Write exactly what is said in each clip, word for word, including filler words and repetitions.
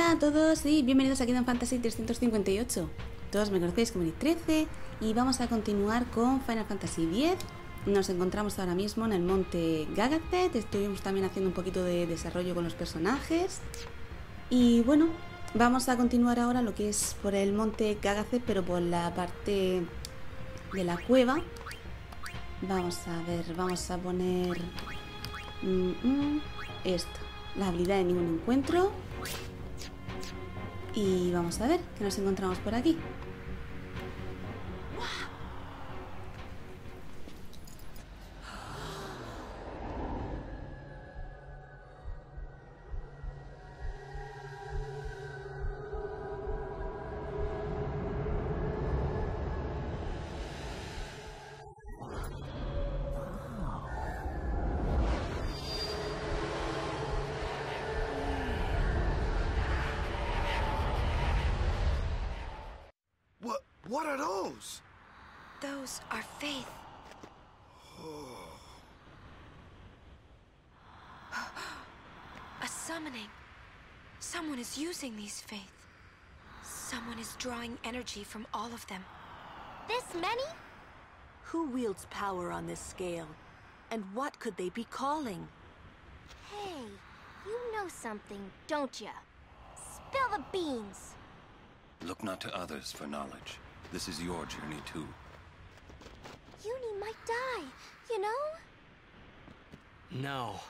Hola a todos y bienvenidos a Kingdom Fantasy trescientos cincuenta y ocho. Todos me conocéis como Nick trece y vamos a continuar con Final Fantasy diez. Nos encontramos ahora mismo en el monte Gagazet. Estuvimos también haciendo un poquito de desarrollo con los personajes. Y bueno, vamos a continuar ahora lo que es por el monte Gagazet, pero por la parte de la cueva. Vamos a ver, vamos a poner mm, mm, esto, la habilidad de ningún encuentro. Y vamos a ver qué nos encontramos por aquí. What are those? Those are faith. Oh. A summoning. Someone is using these faith. Someone is drawing energy from all of them. This many? Who wields power on this scale? And what could they be calling? Hey, you know something, don't ya? Spill the beans. Look not to others for knowledge. This is your journey, too. Yuna might die, you know? No.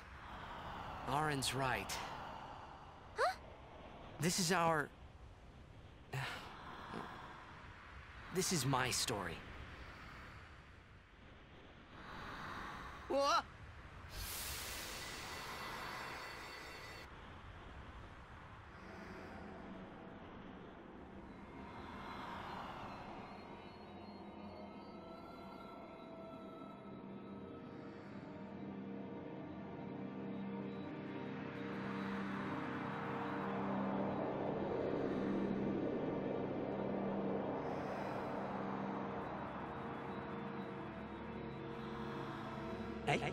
Auron's right. Huh? This is our... This is my story. What? Hey. Hey.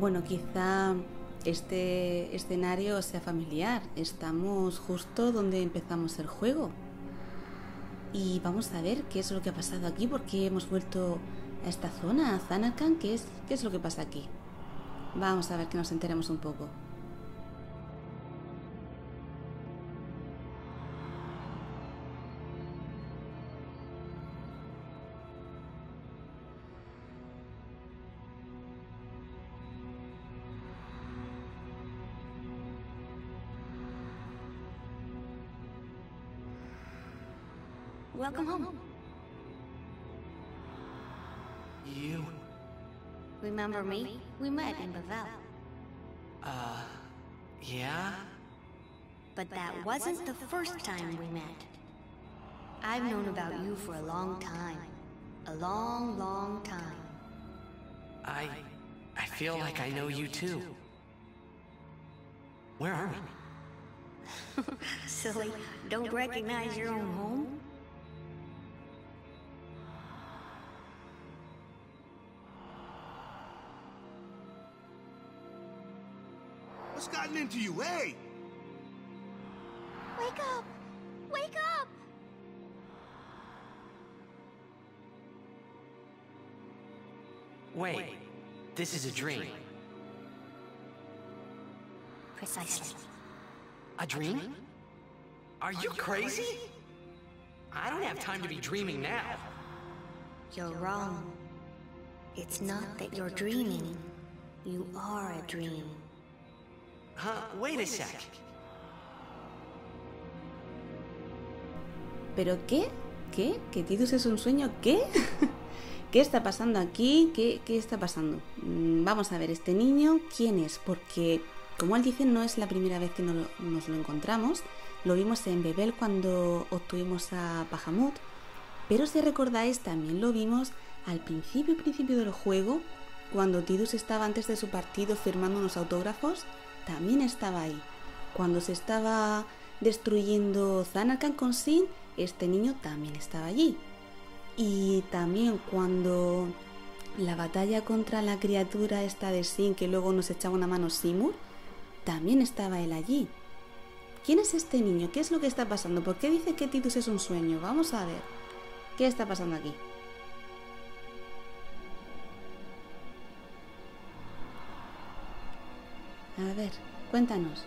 Bueno, quizá este escenario sea familiar. Estamos justo donde empezamos el juego. Y vamos a ver qué es lo que ha pasado aquí, porque hemos vuelto a esta zona, a Zanarkand. ¿Qué es, ¿Qué es lo que pasa aquí? Vamos a ver que nos enteremos un poco. Welcome home. You remember me? We met in Bevelle. Uh, yeah? But that wasn't the first time we met. I've known about you for a long time. A long, long time. I... I feel like I know you too. Where are we? Silly, don't recognize your own home? Into you, hey! Wake up! Wake up! Wait, Wait. This, this is a dream. dream. Precisely. A dream? A dream? Are, Are you, you crazy? crazy? I don't I have time, time to be dreaming, dreaming now. You're wrong. It's, it's not, not that you're dreaming. dreaming. You are a dream. ¿Pero qué? ¿Qué? ¿Que Tidus es un sueño? ¿Qué? ¿Qué está pasando aquí? ¿Qué, ¿Qué está pasando? Vamos a ver, este niño, ¿quién es? Porque, como él dice, no es la primera vez que nos, nos lo encontramos. Lo vimos en Bevelle cuando obtuvimos a Pajamut. Pero si recordáis, también lo vimos al principio, principio del juego, cuando Tidus estaba antes de su partido firmando unos autógrafos. También estaba ahí. Cuando se estaba destruyendo Zanarkand con Sin, este niño también estaba allí. Y también cuando la batalla contra la criatura esta de Sin, que luego nos echaba una mano Seymour, también estaba él allí. ¿Quién es este niño? ¿Qué es lo que está pasando? ¿Por qué dice que Tidus es un sueño? Vamos a ver. ¿Qué está pasando aquí? A ver, cuéntanos.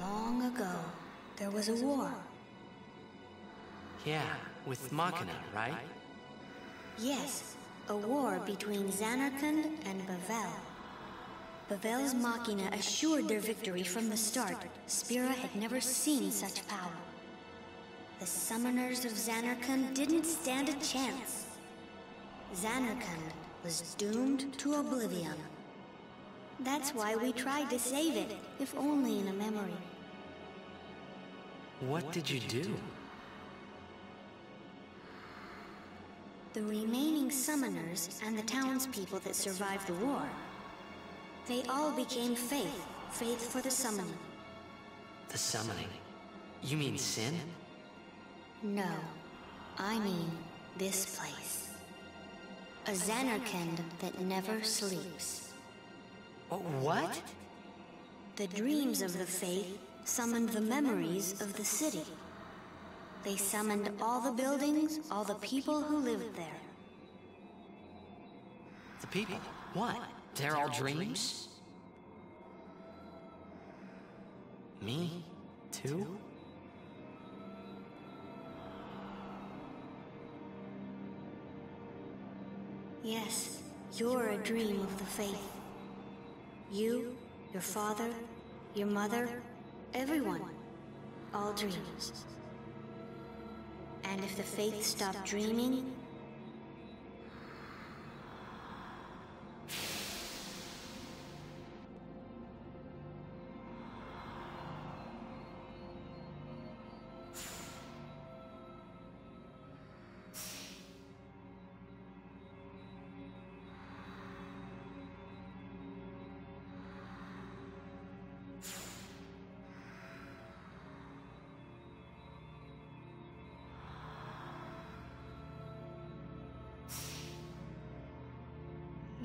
Long ago, there was a war. Yeah, with Machina, right? Yes, a war between Zanarkand and Bevelle. Bevelle's Machina assured their victory from the start. Spira had never seen such power. The summoners of Zanarkand didn't stand a chance. Zanarkand was doomed to oblivion. That's why we tried to save it, if only in a memory. What did you do? The remaining summoners and the townspeople that survived the war, they all became faith, faith for the summoning. The summoning? You mean Sin? No, I mean this place. A Zanarkand that never sleeps. What? The dreams of the faith summoned the memories of the city. They summoned all the buildings, all the people who lived there. The people? What? They're all dreams? Me? Too? Yes, you're a dream of the faith. You, your father, your mother, everyone, all dreams. And if the faith stopped dreaming...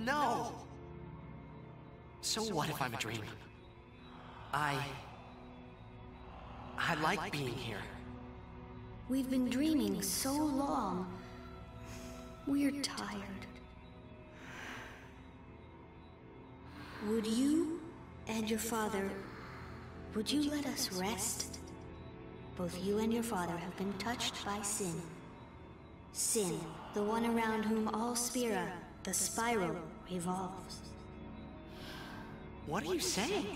No! So what if I'm a dreamer? I... I like being here. We've been dreaming so long. We're tired. Would you and your father... Would you let us rest? Both you and your father have been touched by Sin. Sin, the one around whom all Spira, the spiral revolves. What are you saying?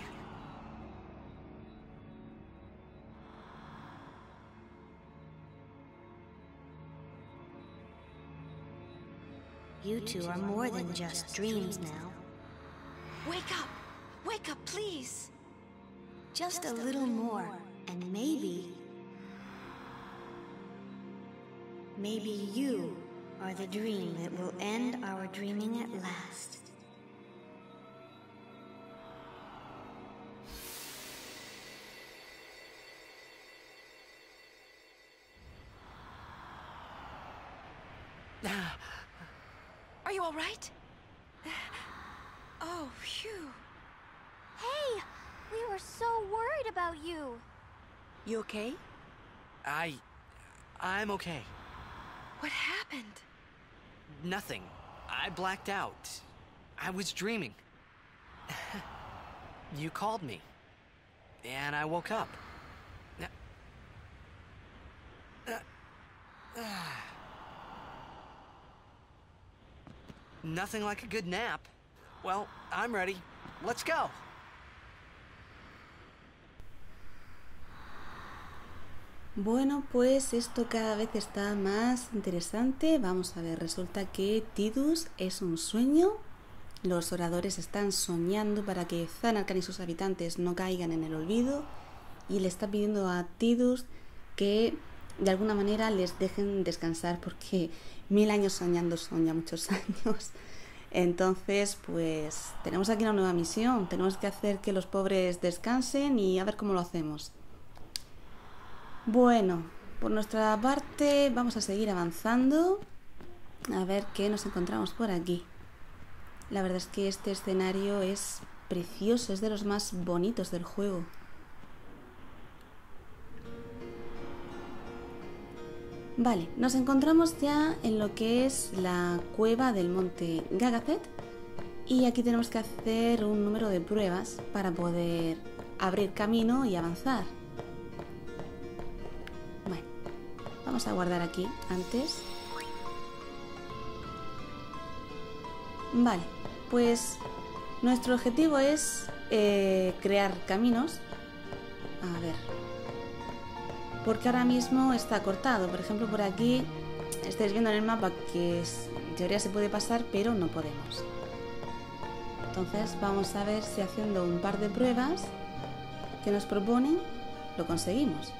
You two are more than just dreams now. Wake up! Wake up, please! Just a little more, and maybe... Maybe you... are the dream that will end our dreaming at last. Are you all right? Oh, phew. Hey, we were so worried about you. You okay? I... I'm okay. What happened? Nothing. I blacked out. I was dreaming. You called me. And I woke up. Nothing like a good nap. Well, I'm ready. Let's go. Bueno, pues esto cada vez está más interesante. Vamos a ver, resulta que Tidus es un sueño. Los oradores están soñando para que Zanarkand y sus habitantes no caigan en el olvido. Y le está pidiendo a Tidus que de alguna manera les dejen descansar, porque mil años soñando son ya muchos años. Entonces, pues tenemos aquí una nueva misión. Tenemos que hacer que los pobres descansen y a ver cómo lo hacemos. Bueno, por nuestra parte vamos a seguir avanzando. A ver qué nos encontramos por aquí. La verdad es que este escenario es precioso, es de los más bonitos del juego. Vale, nos encontramos ya en lo que es la cueva del monte Gagazet y aquí tenemos que hacer un número de pruebas para poder abrir camino y avanzar. Bueno, vamos a guardar aquí antes. Vale, pues nuestro objetivo es eh, crear caminos. A ver, porque ahora mismo está cortado. Por ejemplo, por aquí estáis viendo en el mapa que en teoría se puede pasar, pero no podemos. Entonces vamos a ver si haciendo un par de pruebas que nos proponen lo conseguimos.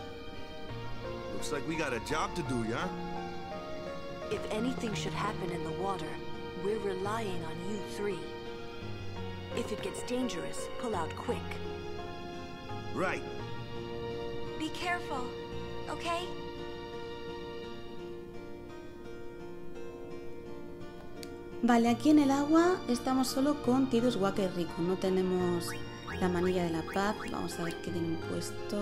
Looks like we got a job to do, yeah? If anything should happen in the water, we're relying on you three. If it gets dangerous, pull out quick. Right. Be careful, okay? Vale, aquí en el agua estamos solo con Tidus, Wakka y Rikku. No tenemos la manilla de la paz. Vamos a ver qué tienen puesto.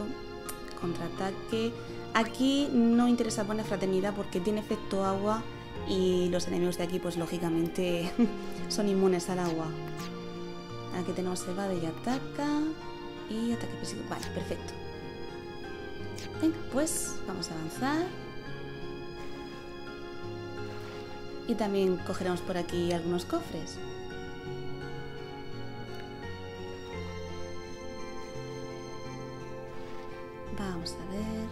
Contraataque. Aquí no interesa poner fraternidad porque tiene efecto agua y los enemigos de aquí, pues lógicamente, son inmunes al agua. Aquí tenemos evade y ataca. Y ataque físico. Vale, perfecto. Venga, pues vamos a avanzar. Y también cogeremos por aquí algunos cofres. Vamos a ver.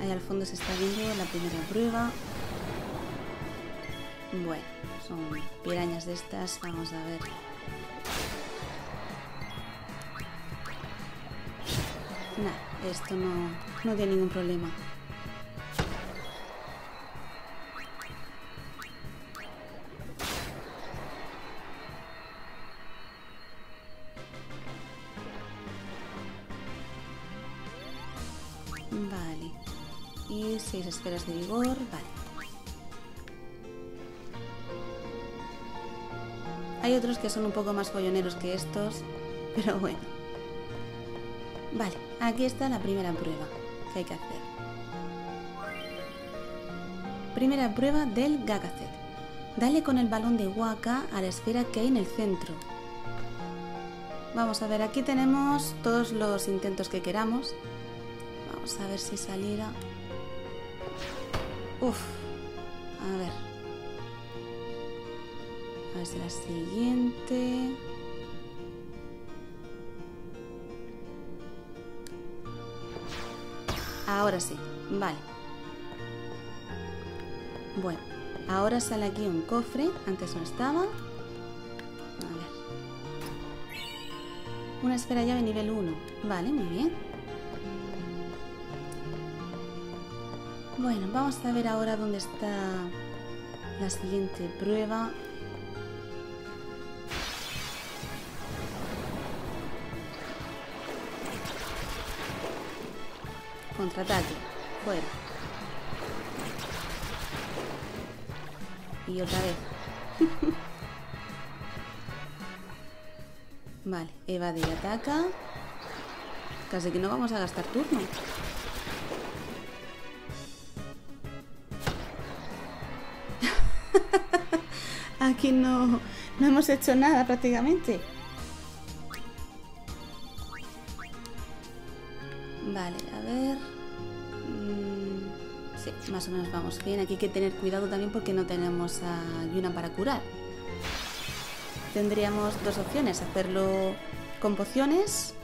Ahí al fondo se está viendo la primera prueba. Bueno, son pirañas de estas. Vamos a ver. Nah, esto no, no tiene ningún problema. Vale. Y seis esferas de vigor. Vale. Hay otros que son un poco más folloneros que estos, pero bueno. Vale, aquí está la primera prueba que hay que hacer. Primera prueba del Gagazet. Dale con el balón de Wakka a la esfera que hay en el centro. Vamos a ver, aquí tenemos todos los intentos que queramos. Vamos a ver si saliera. Uf, a ver. A ver si la siguiente. Ahora sí, vale. Bueno, ahora sale aquí un cofre. Antes no estaba. A ver. Una esfera llave nivel uno. Vale, muy bien. Bueno, vamos a ver ahora dónde está la siguiente prueba. Contraataque, fuera. Y otra vez. Vale, evade y ataca. Casi que no vamos a gastar turno. Aquí no, no hemos hecho nada prácticamente. Vale, a ver. Sí, más o menos vamos bien. Aquí hay que tener cuidado también porque no tenemos a Yuna para curar. Tendríamos dos opciones: hacerlo con pociones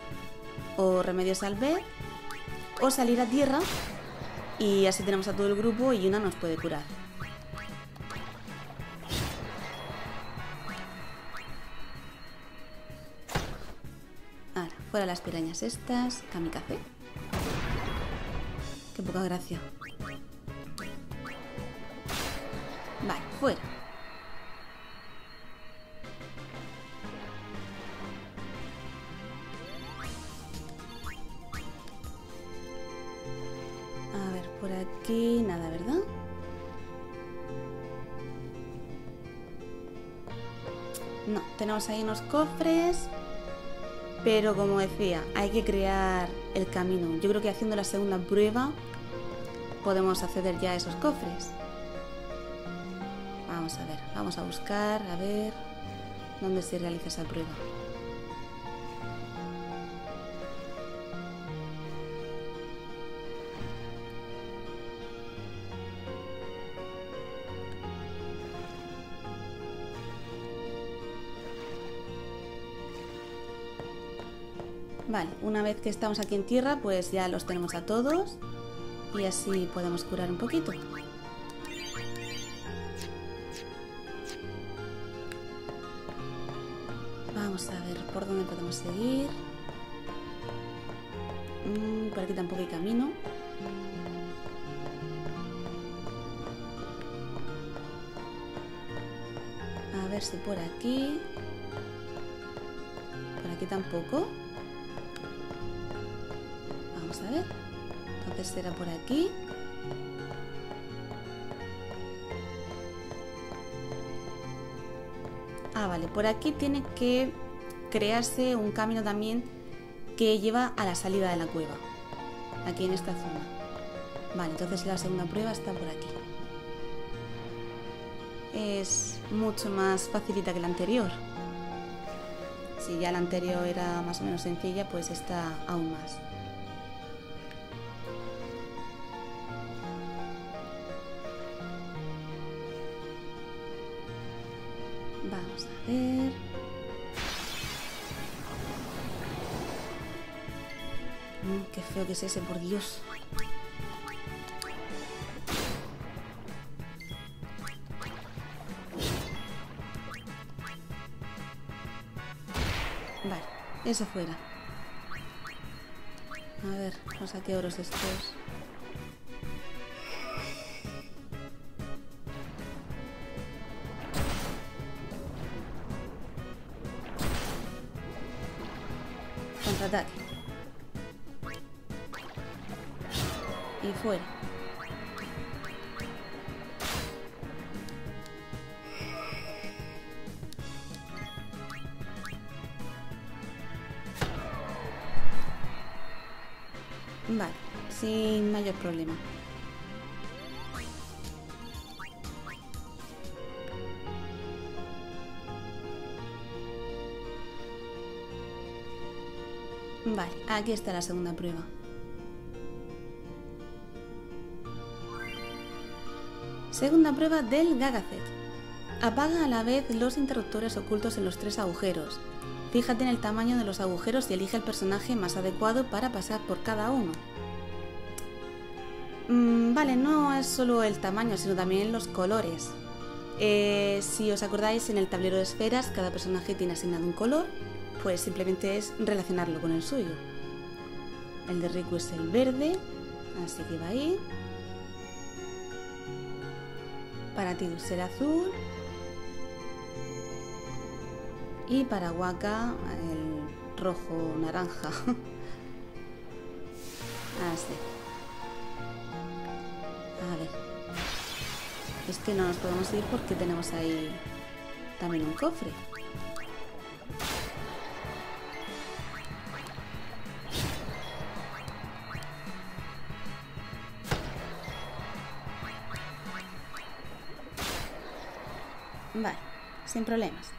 o remedios Albhed, o salir a tierra y así tenemos a todo el grupo y Yuna nos puede curar. Ahora, fuera las pirañas estas, kamikaze. Qué poca gracia. Vale, fuera. aquí nada, ¿verdad? No, tenemos ahí unos cofres. Pero como decía, hay que crear el camino. Yo creo que haciendo la segunda prueba podemos acceder ya a esos cofres. Vamos a ver, vamos a buscar, a ver dónde se realiza esa prueba. Vale, una vez que estamos aquí en tierra, pues ya los tenemos a todos y así podemos curar un poquito. Vamos a ver por dónde podemos seguir. Mm, por aquí tampoco hay camino. A ver si por aquí. Por aquí tampoco. A ver, entonces será por aquí. Ah, vale, por aquí tiene que crearse un camino también que lleva a la salida de la cueva, aquí en esta zona. Vale, entonces la segunda prueba está por aquí. Es mucho más facilita que la anterior. Si ya la anterior era más o menos sencilla, pues esta aún más. Que es ese, por Dios. Vale, eso fuera. A ver, vamos a qué oros estos. Contraataque. Y fuera. Vale, sin mayor problema. Vale, aquí está la segunda prueba. Segunda prueba del Gagazet. Apaga a la vez los interruptores ocultos en los tres agujeros. Fíjate en el tamaño de los agujeros y elige el personaje más adecuado para pasar por cada uno. Mm, vale, no es solo el tamaño, sino también los colores. Eh, si os acordáis, en el tablero de esferas cada personaje tiene asignado un color, pues simplemente es relacionarlo con el suyo. El de Rikku es el verde, así que va ahí. Para Tidus el azul y para Wakka el rojo naranja. Así. A ver. Es que no nos podemos ir porque tenemos ahí también un cofre. Vale, sin problemas.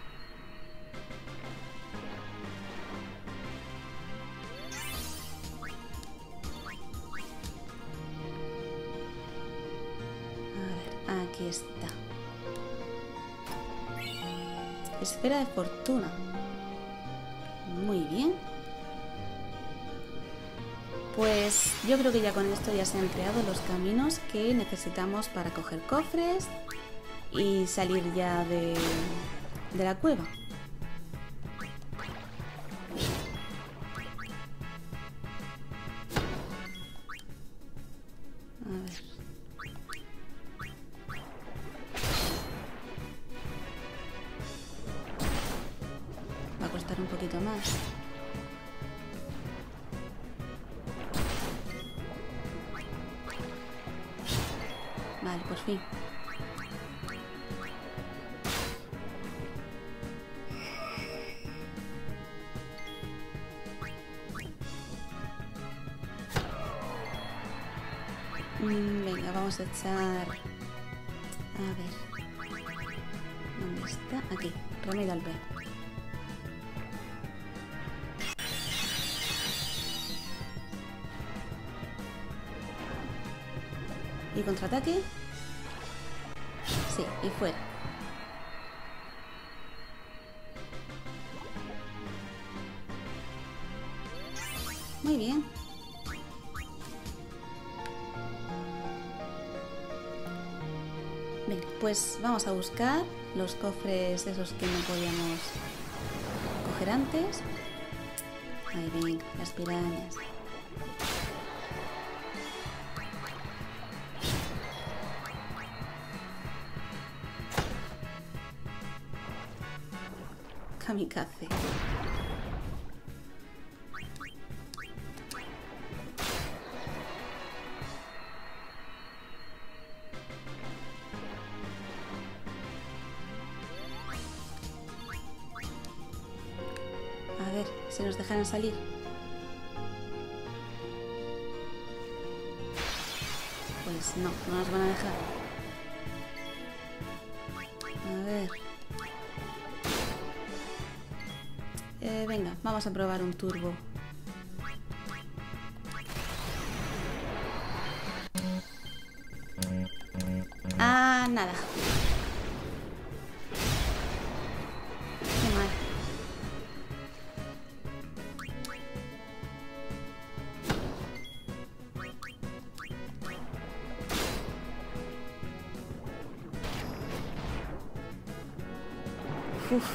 A ver, aquí está. Esfera de fortuna. Muy bien. Pues yo creo que ya con esto ya se han creado los caminos que necesitamos para coger cofres y salir ya de, de la cueva. A ver. Va a costar un poquito más. Vale, por fin. Mm, venga, vamos a echar... A ver... ¿Dónde está? Aquí. Remedio al B. ¿Y contraataque? Sí, y fuera. Muy bien. Bien, pues vamos a buscar los cofres esos que no podíamos coger antes. Ahí ven, las pirañas. Kamikaze. A ver, si nos dejaran salir. Pues no, no nos van a dejar. Venga, vamos a probar un turbo. Ah, nada. Qué mal. Uf.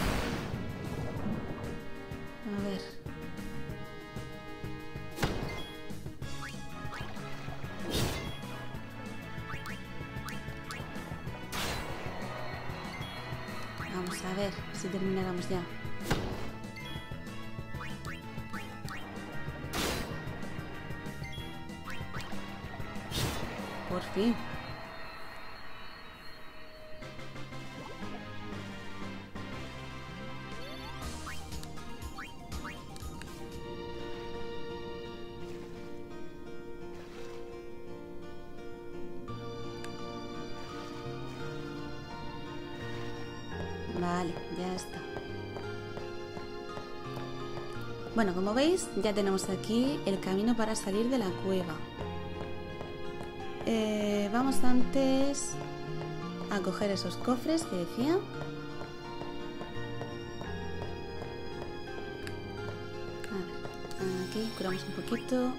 A ver si termináramos ya. Por fin. Vale, ya está. Bueno, como veis, ya tenemos aquí el camino para salir de la cueva. Eh, vamos antes a coger esos cofres que decía. A ver, aquí curamos un poquito.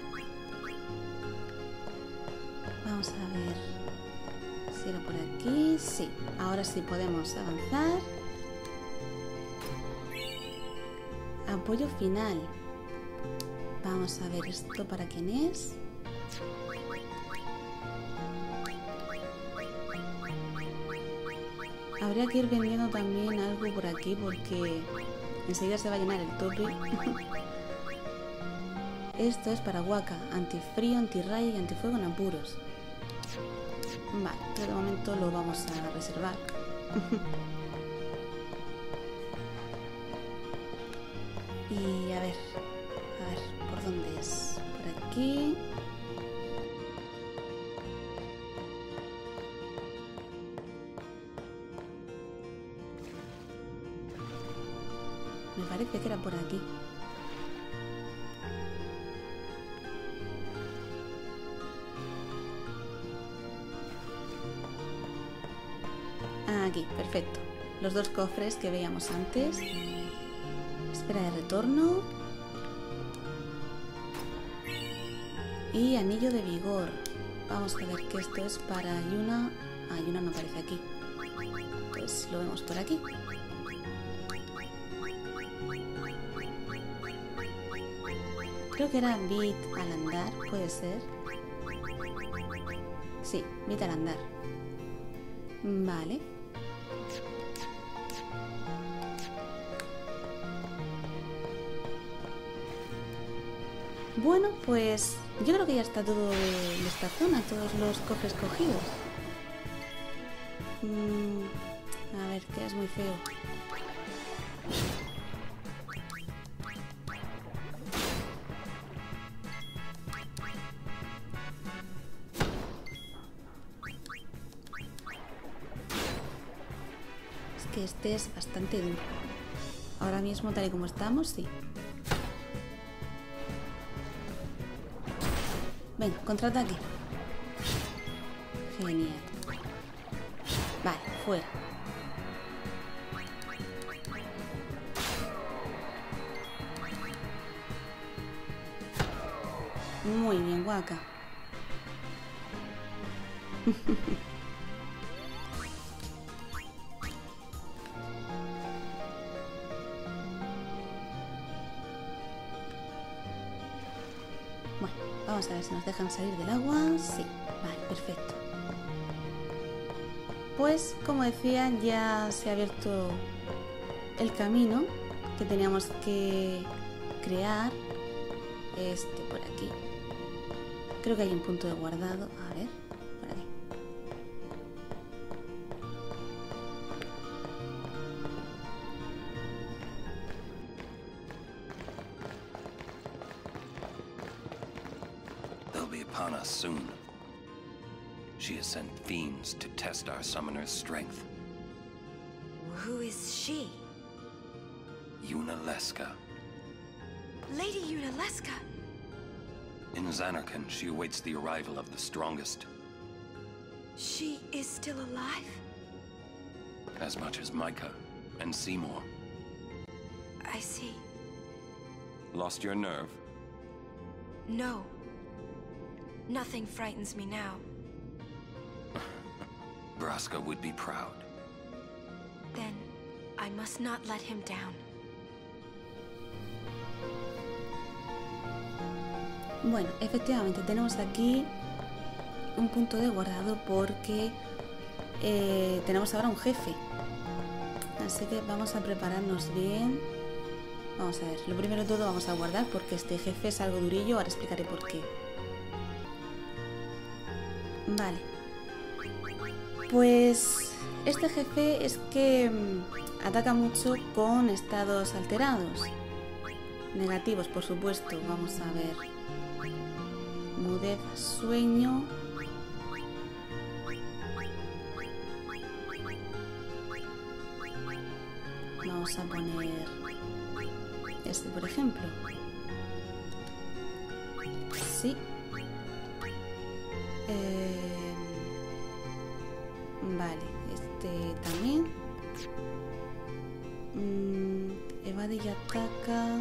Vamos a ver si era por aquí. Sí, ahora sí podemos avanzar. Apoyo final. Vamos a ver esto para quién es. Habría que ir vendiendo también algo por aquí porque enseguida se va a llenar el tope. Esto es para Wakka. Antifrío, antirrayo y antifuego en apuros. Vale, pero de momento lo vamos a reservar. Y a ver, a ver, ¿por dónde es? Por aquí. Me parece que era por aquí. Aquí, perfecto. Los dos cofres que veíamos antes. Espera de retorno y anillo de vigor. Vamos a ver que esto es para Yuna. Ah, Yuna no aparece aquí. Pues lo vemos por aquí. Creo que era bit al andar, puede ser. Sí, bit al andar. Vale. Bueno, pues yo creo que ya está todo de esta zona, todos los cofres cogidos. Mm, a ver, que es muy feo. Es que este es bastante duro. Ahora mismo, tal y como estamos, sí. Venga, contraataque. Genial. Vale, fuera. Muy bien, Wakka. Vamos a ver si nos dejan salir del agua. Sí, vale, perfecto. Pues, como decía, ya se ha abierto el camino que teníamos que crear. Este por aquí. Creo que hay un punto de guardado. A ver, por aquí. Soon. She has sent fiends to test our summoner's strength. Who is she? Yunalesca. Lady Yunalesca? In Zanarkand, she awaits the arrival of the strongest. She is still alive? As much as Mika and Seymour. I see. Lost your nerve? No. Nothing frightens me now. Braska would be proud. Then, I must not let him down. Bueno, efectivamente tenemos aquí un punto de guardado porque eh, tenemos ahora un jefe. Así que vamos a prepararnos bien. Vamos a ver, lo primero de todo vamos a guardar porque este jefe es algo durillo, ahora explicaré por qué. Vale, pues este jefe es que ataca mucho con estados alterados, negativos por supuesto. Vamos a ver, mudez, sueño, vamos a poner este por ejemplo, sí. Eh, vale, este también. Mm, evade y ataca.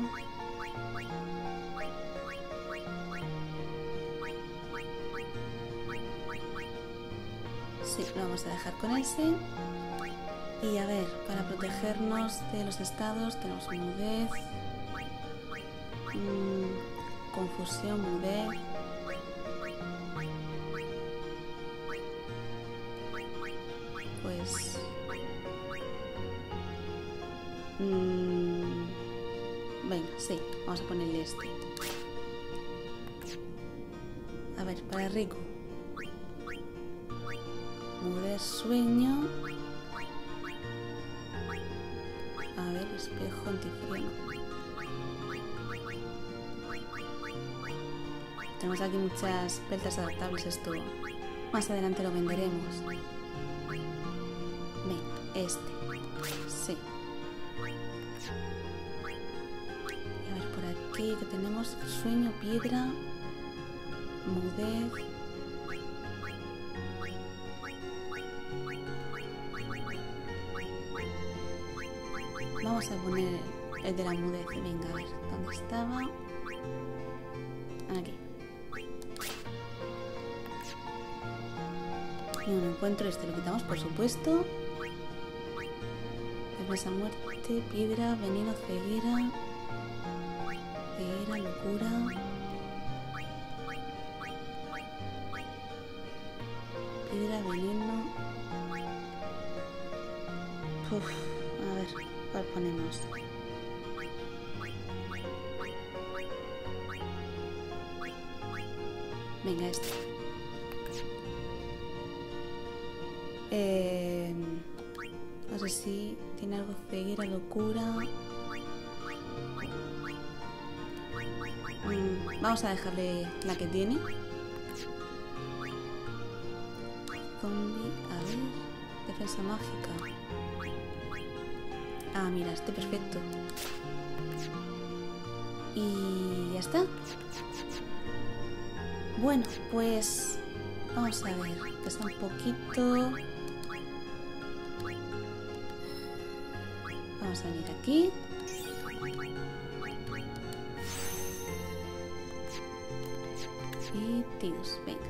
Sí, lo vamos a dejar con ese. Y a ver, para protegernos de los estados tenemos mudez, mm, confusión, mudez. Mm, venga, sí, vamos a ponerle este. A ver, para Rikku. Mudar sueño. A ver, espejo antifreno. Tenemos aquí muchas peltas adaptables, esto. Más adelante lo venderemos. Venga, este. Sí. Que tenemos sueño, piedra, mudez. Vamos a poner el de la mudez. Venga, a ver, ¿dónde estaba? Aquí. No lo encuentro, este lo quitamos, por supuesto. Defensa, muerte, piedra, veneno, ceguera. Era locura. Piedra, veneno. Uf, a ver, ¿cuál ponemos? Venga, este. Eh, no sé si tiene algo de ceguera, locura. Mm, vamos a dejarle la que tiene. Zombie, a ver. Defensa mágica. Ah, mira, este perfecto. Y ya está. Bueno, pues vamos a ver. Pesa un poquito. Vamos a venir aquí. Y Tidus, venga.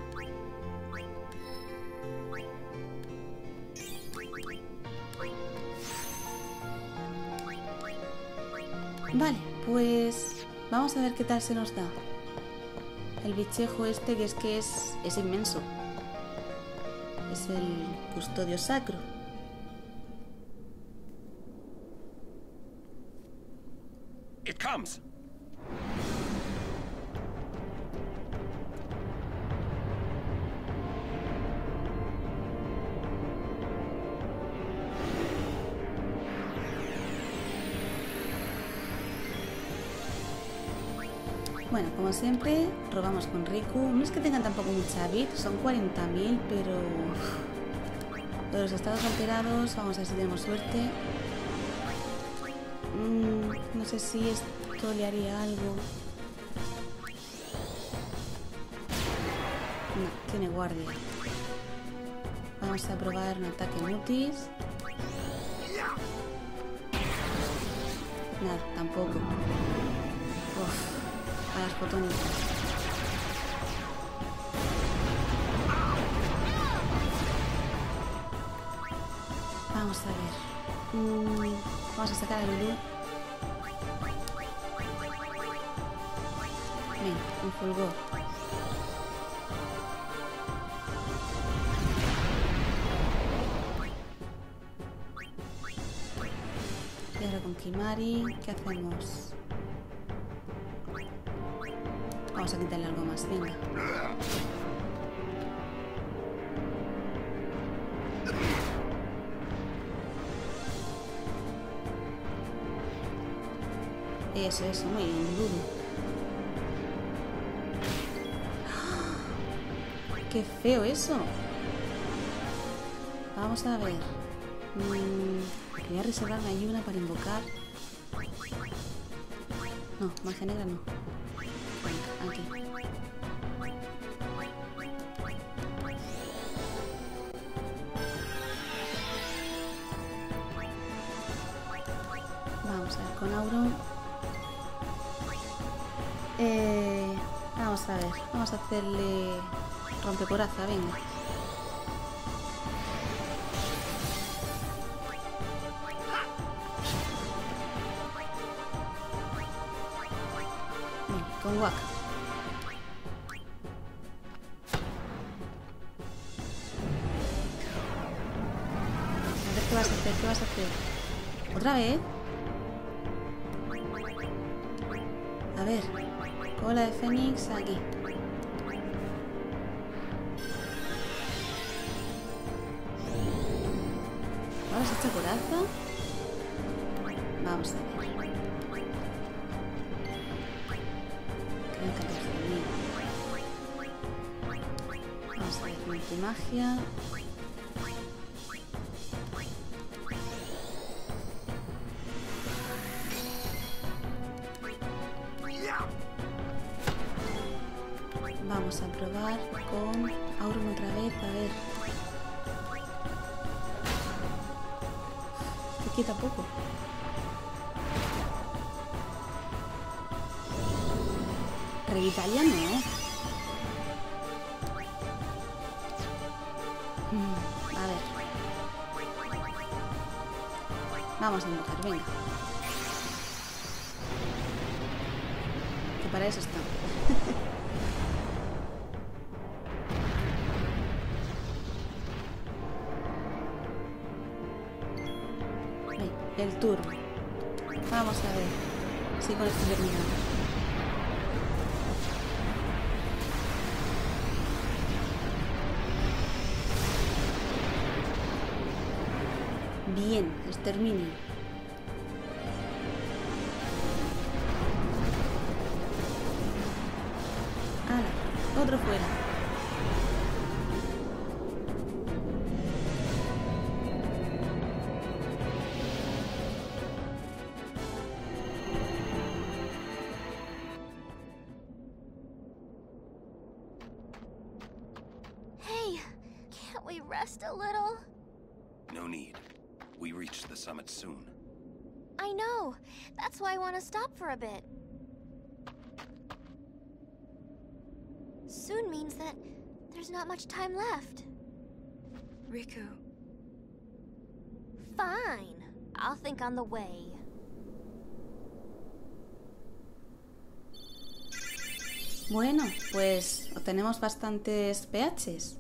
Vale, pues vamos a ver qué tal se nos da. El bichejo este, que es que es, es inmenso. Es el Custodio Sacro. It comes. Bueno, como siempre, robamos con Rikku. No es que tengan tampoco mucha bit, son cuarenta mil, pero... de los estados alterados, vamos a ver si tenemos suerte. Mm, no sé si esto le haría algo. No, tiene guardia. Vamos a probar un ataque mutis. Nada, tampoco. Uf. A las botones. Vamos a ver. Uy, vamos a sacar a Lulú. Venga, un fulgor. Y ahora con Kimahri, ¿qué hacemos? Vamos a quitarle algo más, venga. Eso, eso, muy bien, duro. ¡Oh! ¡Qué feo eso! Vamos a ver. Mm, quería reservarme a Yuna para invocar. No, magia negra no. Aquí. Vamos a ver con Auron. Eh, vamos a ver, vamos a hacerle rompecoraza, venga. Venga, con Wakka. ¿Qué vas a hacer? ¿Qué vas a hacer? ¿Otra vez? A ver. Cola de Fénix aquí. ¿Ahora has hecho coraza? Vamos a ver. catorce mil. Vamos a ver. Multimagia. Vamos a probar con Auron otra vez, a ver. Se quita poco. Revitalia no, ¿eh? Mm, a ver. Vamos a invocar, venga. Que para eso está. El turno. Vamos a ver si con esto terminamos. Bien, exterminio. ¡Hala! Otro fuera. Hey, can't we rest a little? No need. We reach the summit soon. I know. That's why I want to stop for a bit. Soon means that there's not much time left. Rikku. Fine. I'll think on the way. Bueno, pues obtenemos bastantes P Hs.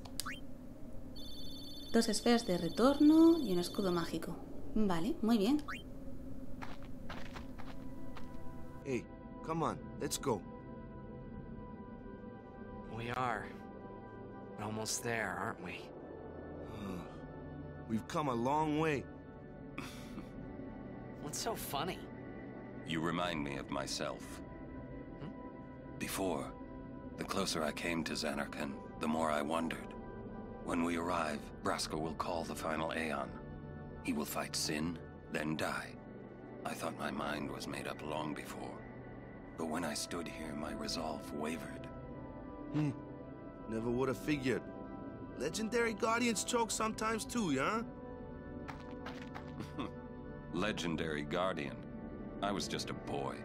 Dos esferas de retorno y un escudo mágico. Vale, muy bien. Hey, come on, let's go. We are. We're almost there, aren't we? We've come a long way. What's so funny? You remind me of myself. Hmm? Before, the closer I came to Zanarkand, the more I wondered. When we arrive, Braska will call the final Aeon. He will fight Sin, then die. I thought my mind was made up long before. But when I stood here, my resolve wavered. Hmm. Never would have figured. Legendary Guardians choke sometimes too, yeah? Legendary Guardian? I was just a boy.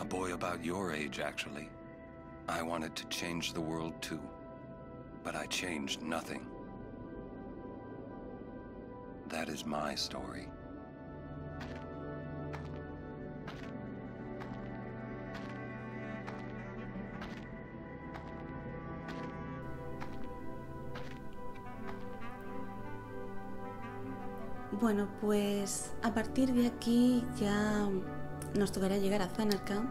A boy about your age, actually. I wanted to change the world too. But I changed nothing. That is my story. Bueno, pues a partir de aquí ya nos tocará llegar a Zanarkand.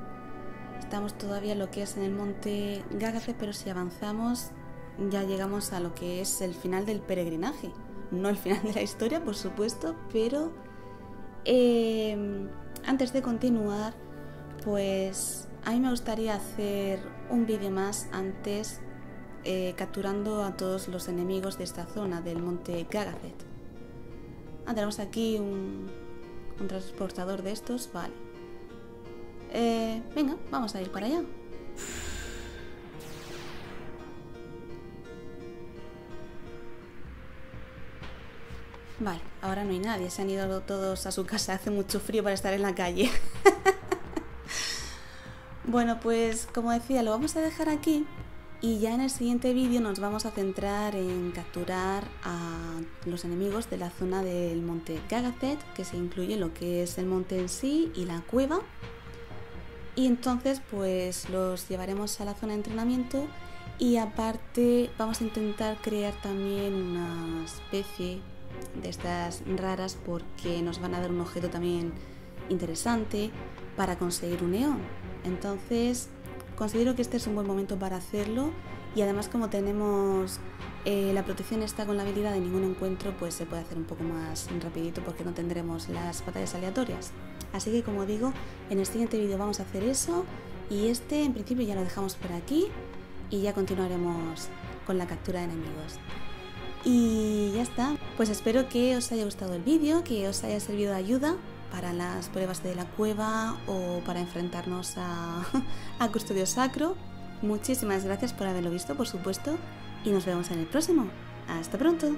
Estamos todavía lo que es en el monte Gagazet, pero si avanzamos ya llegamos a lo que es el final del peregrinaje. No el final de la historia, por supuesto, pero eh, antes de continuar, pues a mí me gustaría hacer un vídeo más antes eh, capturando a todos los enemigos de esta zona del monte Gagazet. Ah, tenemos aquí un, un transportador de estos, vale. Eh, venga, vamos a ir para allá. Vale, ahora no hay nadie, se han ido todos a su casa, hace mucho frío para estar en la calle. Bueno, pues como decía, lo vamos a dejar aquí y ya en el siguiente vídeo nos vamos a centrar en capturar a los enemigos de la zona del monte Gagazet, que se incluye lo que es el monte en sí y la cueva. Y entonces pues los llevaremos a la zona de entrenamiento y aparte vamos a intentar crear también una especie de estas raras porque nos van a dar un objeto también interesante para conseguir un eón. Entonces considero que este es un buen momento para hacerlo y además como tenemos eh, la protección esta con la habilidad de ningún encuentro, pues se puede hacer un poco más rapidito porque no tendremos las batallas aleatorias. Así que como digo, en el siguiente vídeo vamos a hacer eso y este en principio ya lo dejamos por aquí y ya continuaremos con la captura de enemigos. Y ya está, pues espero que os haya gustado el vídeo, que os haya servido de ayuda para las pruebas de la cueva o para enfrentarnos a, a Custodio Sacro. Muchísimas gracias por haberlo visto, por supuesto, y nos vemos en el próximo. ¡Hasta pronto!